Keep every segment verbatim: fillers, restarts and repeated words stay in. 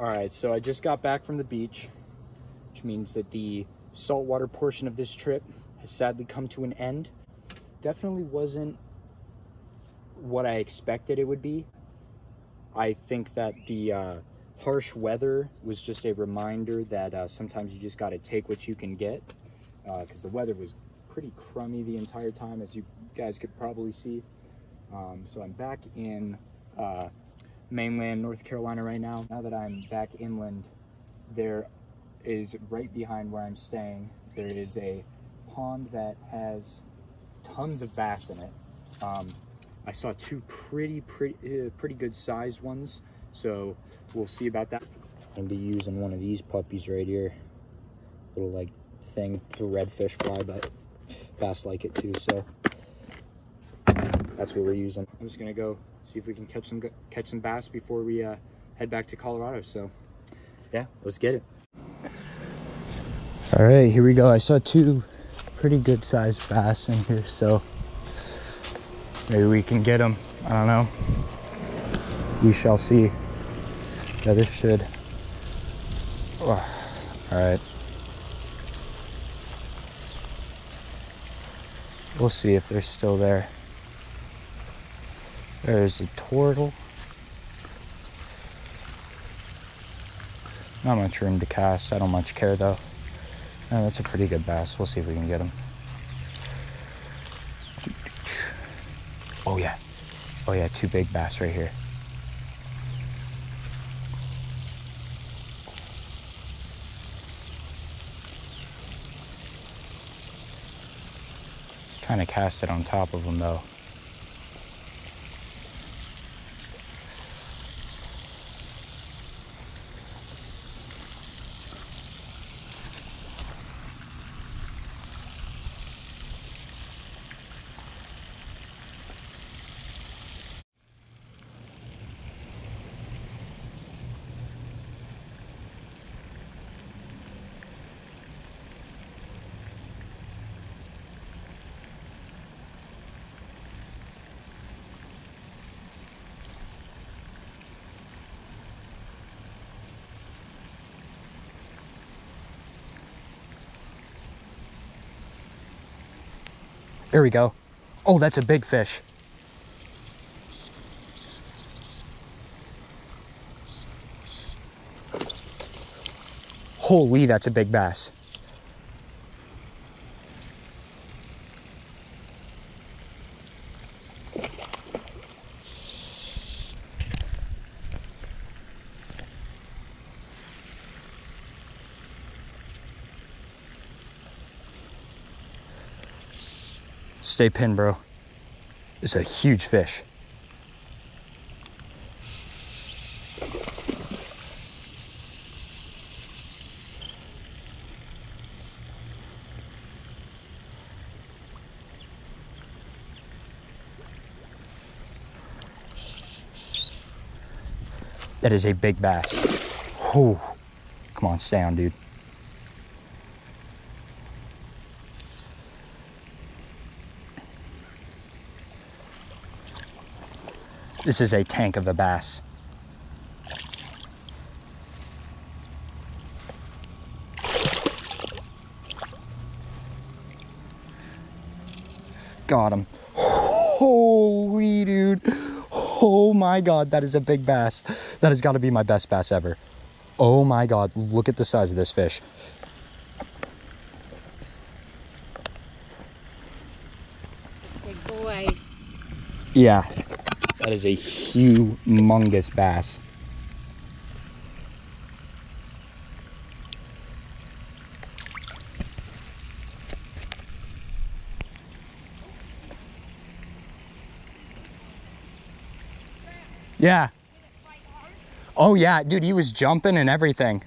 All right, so I just got back from the beach, which means that the saltwater portion of this trip has sadly come to an end. Definitely wasn't what I expected it would be. I think that the uh, harsh weather was just a reminder that uh, sometimes you just got to take what you can get, because uh, the weather was pretty crummy the entire time, as you guys could probably see. Um, so I'm back in uh, mainland North Carolina right now. Now that I'm back inland, there is right behind where I'm staying, there is a pond that has tons of bass in it. Um, I saw two pretty, pretty, uh, pretty good sized ones, so we'll see about that. I'm gonna be using one of these puppies right here, little like thing, the redfish fly, but bass like it too. So that's what we're using. I'm just gonna go see if we can catch some catch some bass before we uh, head back to Colorado. So yeah, let's get it. All right, here we go. I saw two pretty good sized bass in here, so maybe we can get them. I don't know. We shall see. Yeah, this should. Oh, all right. We'll see if they're still there. There's a turtle. Not much room to cast. I don't much care though. No, that's a pretty good bass. We'll see if we can get him. Oh yeah. Oh yeah, two big bass right here. Kind of cast it on top of them though. There we go. Oh, that's a big fish. Holy, that's a big bass. Stay pinned, bro. It's a huge fish. That is a big bass. Whew. Come on, stay on, dude. This is a tank of a bass. Got him. Holy, dude. Oh my God, that is a big bass. That has got to be my best bass ever. Oh my God, look at the size of this fish. Big boy. Yeah. That is a humongous bass. Yeah. Oh yeah, dude, he was jumping and everything.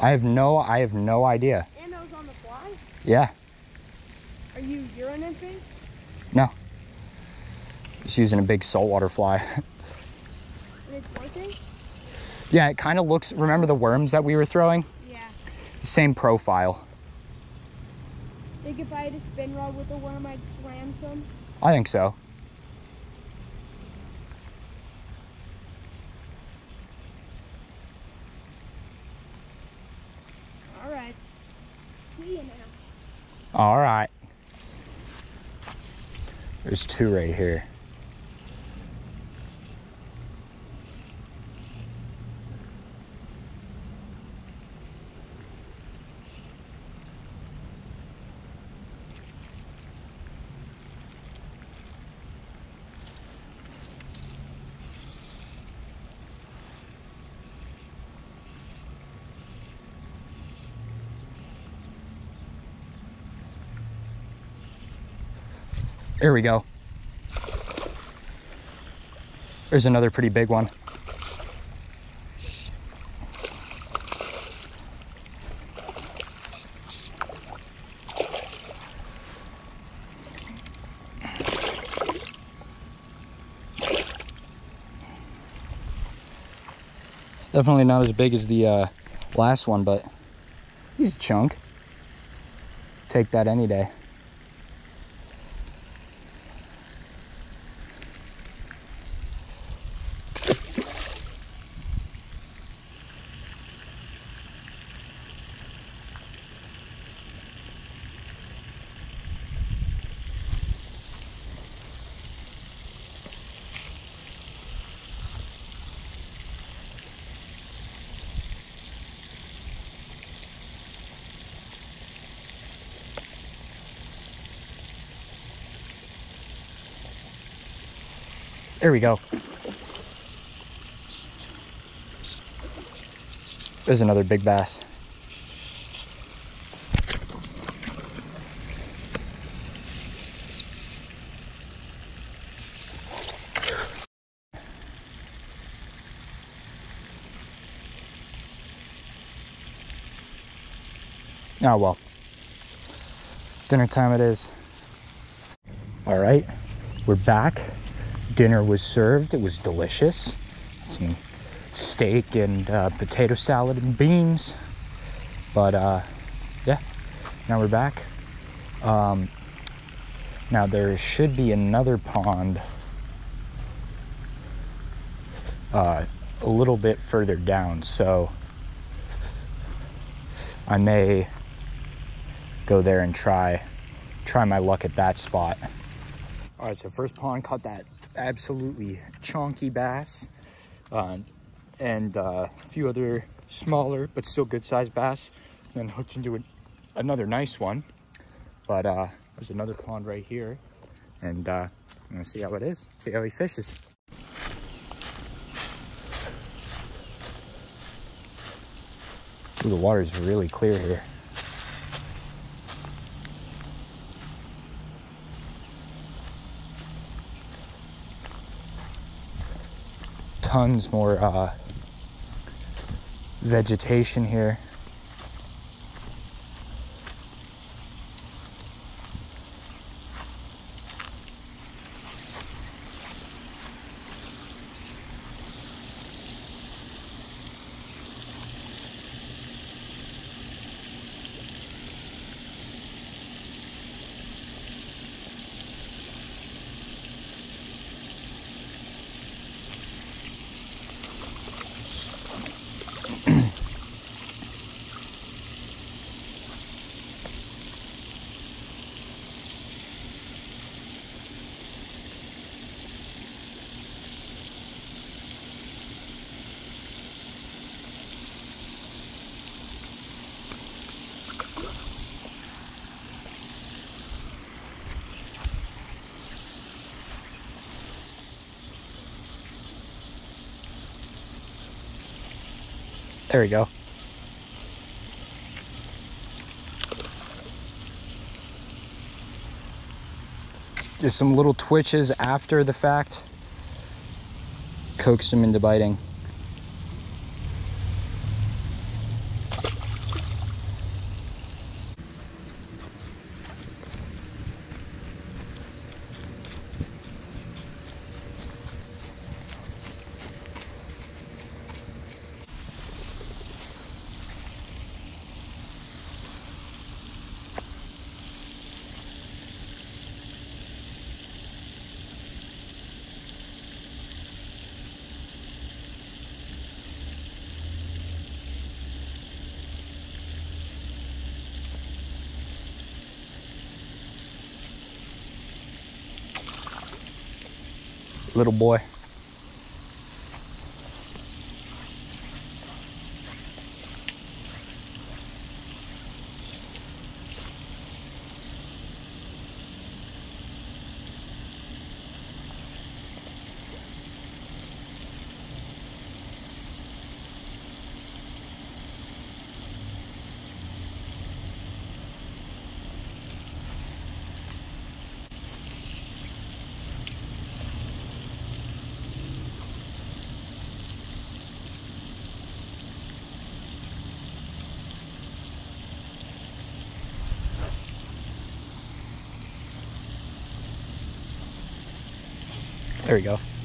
I have no, I have no idea. And that was on the fly? Yeah. Are you urinating? No. Just using a big saltwater fly. And it's working? Yeah, it kind of looks, remember the worms that we were throwing? Yeah. Same profile. Think if I had a spin rod with a worm, I'd slam some? I think so. All right. There's two right here. Here we go. There's another pretty big one. Definitely not as big as the uh, last one, but he's a chunk. Take that any day. There we go. There's another big bass. Oh well. Dinner time it is. All right, we're back. Dinner was served. It was delicious. Some steak and uh, potato salad and beans. But uh, yeah, now we're back. Um, now there should be another pond uh, a little bit further down. So I may go there and try, try my luck at that spot. All right, so first pond, caught that absolutely chonky bass uh, and uh, a few other smaller but still good sized bass, and then hooked into an, another nice one. But uh, there's another pond right here, and uh, I'm gonna see how it is, see how he fishes. Ooh, the water's really clear here. Tons more uh, vegetation here. There we go. Just some little twitches after the fact. Coaxed him into biting. little boy. There you go.